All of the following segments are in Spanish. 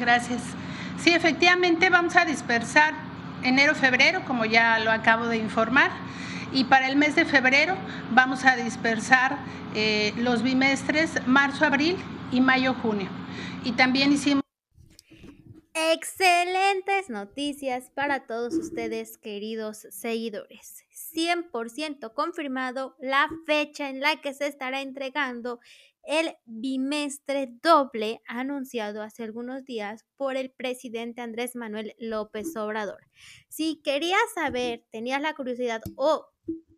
Gracias. Sí, efectivamente vamos a dispersar enero-febrero, como ya lo acabo de informar, y para el mes de febrero vamos a dispersar los bimestres marzo-abril y mayo-junio. Y también hicimos… Excelentes noticias para todos ustedes, queridos seguidores. 100% confirmado la fecha en la que se estará entregando el bimestre doble anunciado hace algunos días por el presidente Andrés Manuel López Obrador. Si querías saber, tenías la curiosidad o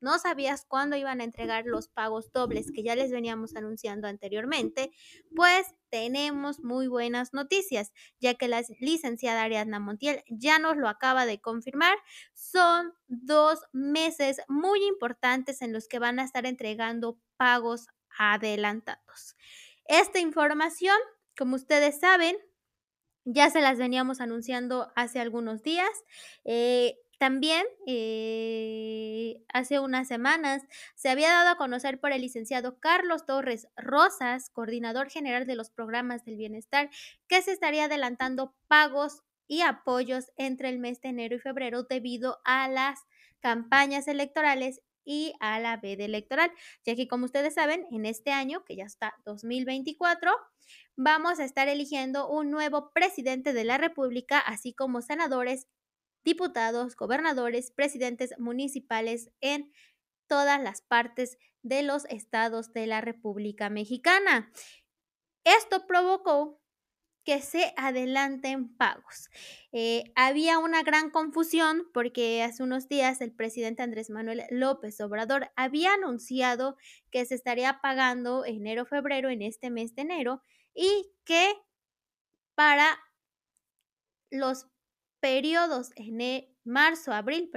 no sabías cuándo iban a entregar los pagos dobles que ya les veníamos anunciando anteriormente, pues tenemos muy buenas noticias, ya que la licenciada Ariadna Montiel ya nos lo acaba de confirmar. Son 2 meses muy importantes en los que van a estar entregando pagos adelantados. Esta información, como ustedes saben, ya se las veníamos anunciando hace algunos días. También hace unas semanas se había dado a conocer por el licenciado Carlos Torres Rosas, coordinador general de los programas del bienestar, que se estaría adelantando pagos y apoyos entre el mes de enero y febrero debido a las campañas electorales y a la veda electoral, ya que, como ustedes saben, en este año, que ya está 2024, vamos a estar eligiendo un nuevo presidente de la República, así como senadores, diputados, gobernadores, presidentes municipales en todas las partes de los estados de la República Mexicana. Esto provocó que se adelanten pagos. Había una gran confusión porque hace unos días el presidente Andrés Manuel López Obrador había anunciado que se estaría pagando enero-febrero en este mes de enero y que para los periodos en marzo, abril,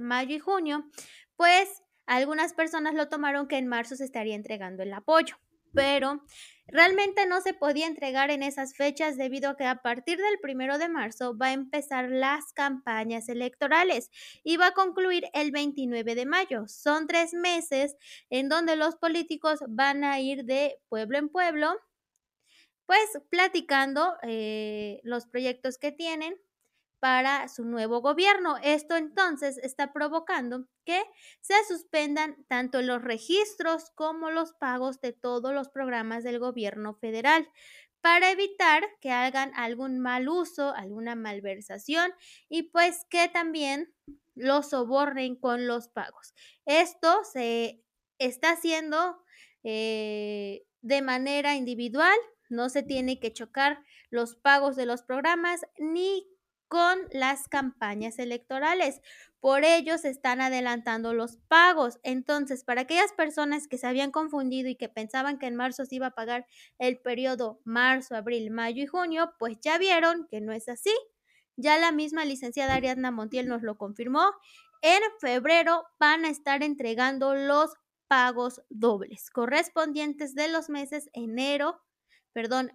mayo y junio, pues algunas personas lo tomaron que en marzo se estaría entregando el apoyo, pero realmente no se podía entregar en esas fechas debido a que a partir del 1 de marzo va a empezar las campañas electorales y va a concluir el 29 de mayo. Son 3 meses en donde los políticos van a ir de pueblo en pueblo, pues platicando los proyectos que tienen para su nuevo gobierno. Esto entonces está provocando que se suspendan tanto los registros como los pagos de todos los programas del gobierno federal para evitar que hagan algún mal uso, alguna malversación y pues que también los sobornen con los pagos. Esto se está haciendo de manera individual, no se tiene que chocar los pagos de los programas ni con las campañas electorales. Por ello se están adelantando los pagos. Entonces, para aquellas personas que se habían confundido y que pensaban que en marzo se iba a pagar el periodo marzo, abril, mayo y junio, pues ya vieron que no es así. Ya la misma licenciada Ariadna Montiel nos lo confirmó. En febrero van a estar entregando los pagos dobles correspondientes de los meses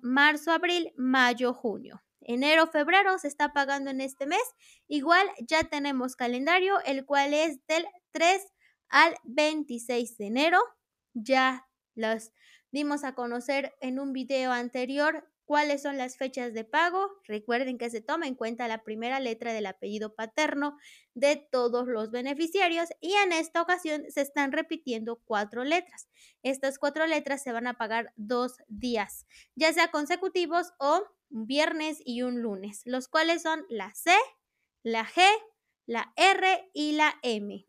marzo, abril, mayo, junio. Enero, febrero se está pagando en este mes. Igual ya tenemos calendario, el cual es del 3 al 26 de enero. Ya los dimos a conocer en un video anterior cuáles son las fechas de pago. Recuerden que se toma en cuenta la primera letra del apellido paterno de todos los beneficiarios y en esta ocasión se están repitiendo 4 letras. Estas 4 letras se van a pagar 2 días, ya sea consecutivos o un viernes y un lunes, los cuales son la C, la G, la R y la M.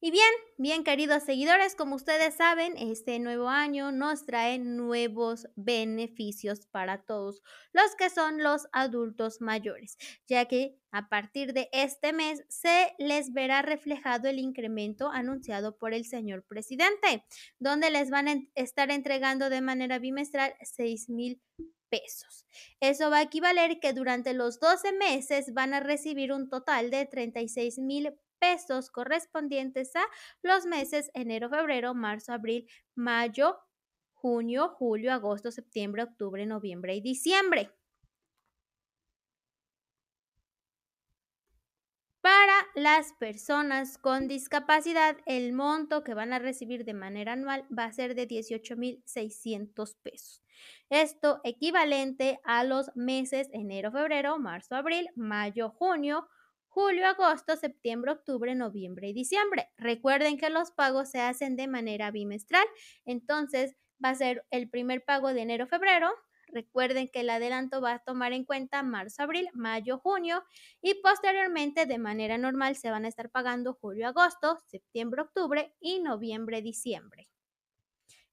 Y bien, queridos seguidores, como ustedes saben, este nuevo año nos trae nuevos beneficios para todos los que son los adultos mayores, ya que a partir de este mes se les verá reflejado el incremento anunciado por el señor presidente, donde les van a estar entregando de manera bimestral 6,000 pesos. Eso va a equivaler que durante los 12 meses van a recibir un total de 36,000 pesos correspondientes a los meses enero, febrero, marzo, abril, mayo, junio, julio, agosto, septiembre, octubre, noviembre y diciembre. Para las personas con discapacidad, el monto que van a recibir de manera anual va a ser de 18,600 pesos. Esto equivalente a los meses enero, febrero, marzo, abril, mayo, junio, julio, agosto, septiembre, octubre, noviembre y diciembre. Recuerden que los pagos se hacen de manera bimestral, entonces va a ser el primer pago de enero, febrero. Recuerden que el adelanto va a tomar en cuenta marzo, abril, mayo, junio y posteriormente de manera normal se van a estar pagando julio, agosto, septiembre, octubre y noviembre, diciembre.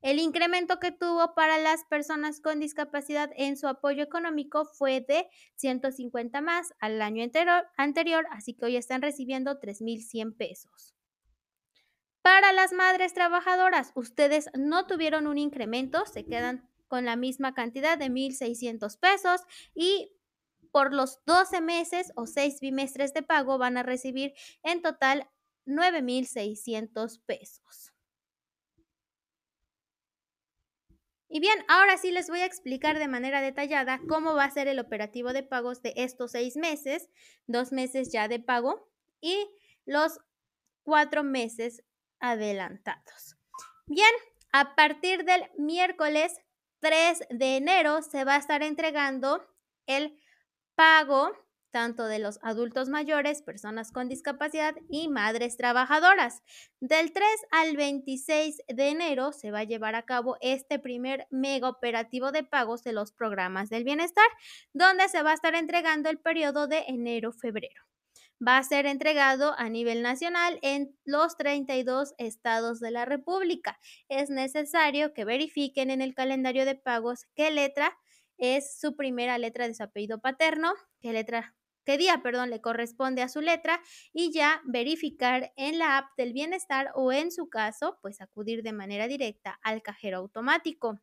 El incremento que tuvo para las personas con discapacidad en su apoyo económico fue de 150 más al año anterior, así que hoy están recibiendo 3,100 pesos. Para las madres trabajadoras, ustedes no tuvieron un incremento, se quedan con la misma cantidad de 1,600 pesos y por los 12 meses o 6 bimestres de pago van a recibir en total 9,600 pesos. Y bien, ahora sí les voy a explicar de manera detallada cómo va a ser el operativo de pagos de estos 6 meses, 2 meses ya de pago y los 4 meses adelantados. Bien, a partir del miércoles 3 de enero se va a estar entregando el pago tanto de los adultos mayores, personas con discapacidad y madres trabajadoras. Del 3 al 26 de enero se va a llevar a cabo este primer mega operativo de pagos de los programas del bienestar, donde se va a estar entregando el periodo de enero-febrero. Va a ser entregado a nivel nacional en los 32 estados de la República. Es necesario que verifiquen en el calendario de pagos qué letra es su primera letra de su apellido paterno, qué día le corresponde a su letra y ya verificar en la app del bienestar o en su caso, pues acudir de manera directa al cajero automático.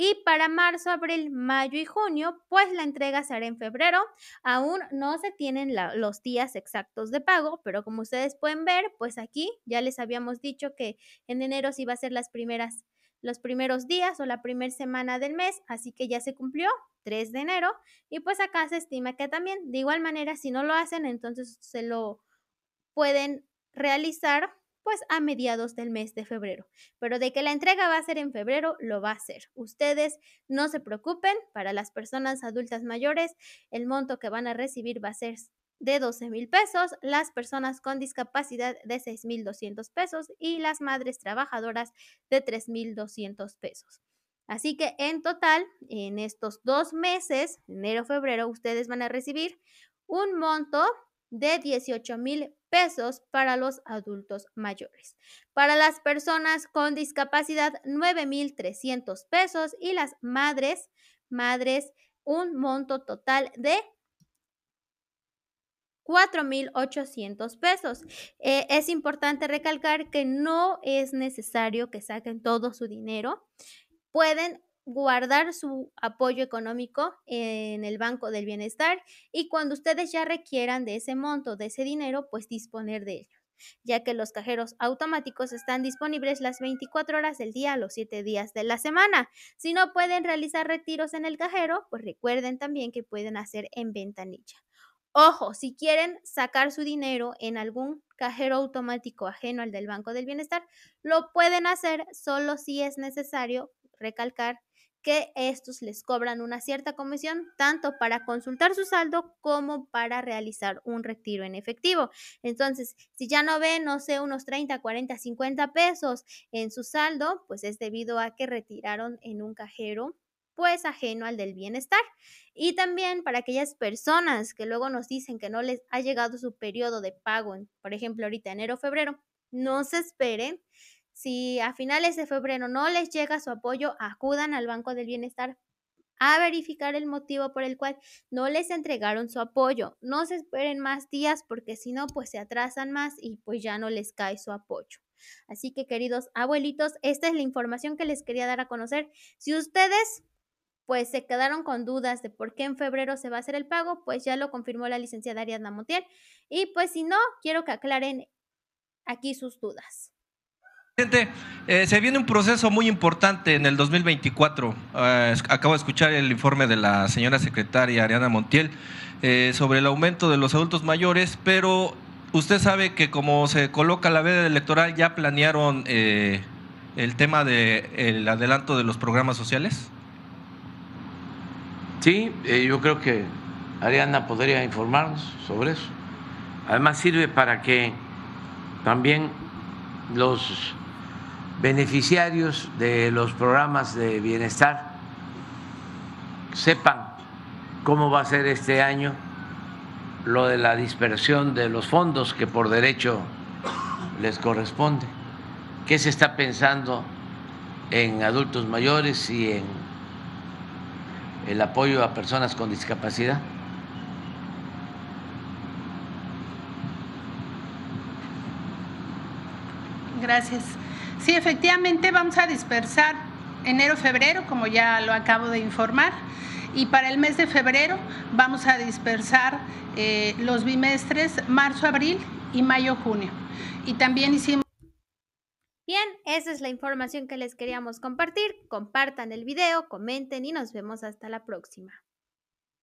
Y para marzo, abril, mayo y junio, pues la entrega será en febrero. Aún no se tienen los días exactos de pago, pero como ustedes pueden ver, pues aquí ya les habíamos dicho que en enero sí va a ser los primeros días o la primera semana del mes, así que ya se cumplió 3 de enero. Y pues acá se estima que también, de igual manera, si no lo hacen, entonces se lo pueden realizar pues a mediados del mes de febrero, pero de que la entrega va a ser en febrero, lo va a hacer. Ustedes no se preocupen, para las personas adultas mayores el monto que van a recibir va a ser de 12,000 pesos, las personas con discapacidad de 6,200 pesos y las madres trabajadoras de 3,200 pesos. Así que en total, en estos 2 meses, enero-febrero, ustedes van a recibir un monto de 18,000 pesos para los adultos mayores. Para las personas con discapacidad, 9,300 pesos y las madres, un monto total de 4,800 pesos. Es importante recalcar que no es necesario que saquen todo su dinero. Pueden guardar su apoyo económico en el Banco del Bienestar y cuando ustedes ya requieran de ese monto, de ese dinero, pues disponer de ello, ya que los cajeros automáticos están disponibles las 24 horas del día, los 7 días de la semana. Si no pueden realizar retiros en el cajero, pues recuerden también que pueden hacer en ventanilla. Ojo, si quieren sacar su dinero en algún cajero automático ajeno al del Banco del Bienestar, lo pueden hacer, solo si es necesario recalcar que estos les cobran una cierta comisión tanto para consultar su saldo como para realizar un retiro en efectivo. Entonces, si ya no ven, no sé, unos 30, 40, 50 pesos en su saldo, pues es debido a que retiraron en un cajero pues ajeno al del bienestar. Y también para aquellas personas que luego nos dicen que no les ha llegado su periodo de pago, por ejemplo, ahorita enero, febrero, no se esperen. Si a finales de febrero no les llega su apoyo, acudan al Banco del Bienestar a verificar el motivo por el cual no les entregaron su apoyo. No se esperen más días porque si no, pues se atrasan más y pues ya no les cae su apoyo. Así que, queridos abuelitos, esta es la información que les quería dar a conocer. Si ustedes pues se quedaron con dudas de por qué en febrero se va a hacer el pago, pues ya lo confirmó la licenciada Ariadna Montiel. Y pues si no, quiero que aclaren aquí sus dudas. Presidente, se viene un proceso muy importante en el 2024. Acabo de escuchar el informe de la señora secretaria Ariadna Montiel sobre el aumento de los adultos mayores, pero usted sabe que como se coloca la veda electoral, ¿ya planearon el tema del adelanto de los programas sociales? Sí, yo creo que Ariadna podría informarnos sobre eso. Además sirve para que también los beneficiarios de los programas de bienestar sepan cómo va a ser este año lo de la dispersión de los fondos que por derecho les corresponde, qué se está pensando en adultos mayores y en el apoyo a personas con discapacidad. Gracias. Sí, efectivamente vamos a dispersar enero-febrero, como ya lo acabo de informar, y para el mes de febrero vamos a dispersar los bimestres marzo-abril y mayo-junio. Y también hicimos… Bien, esa es la información que les queríamos compartir. Compartan el video, comenten y nos vemos hasta la próxima.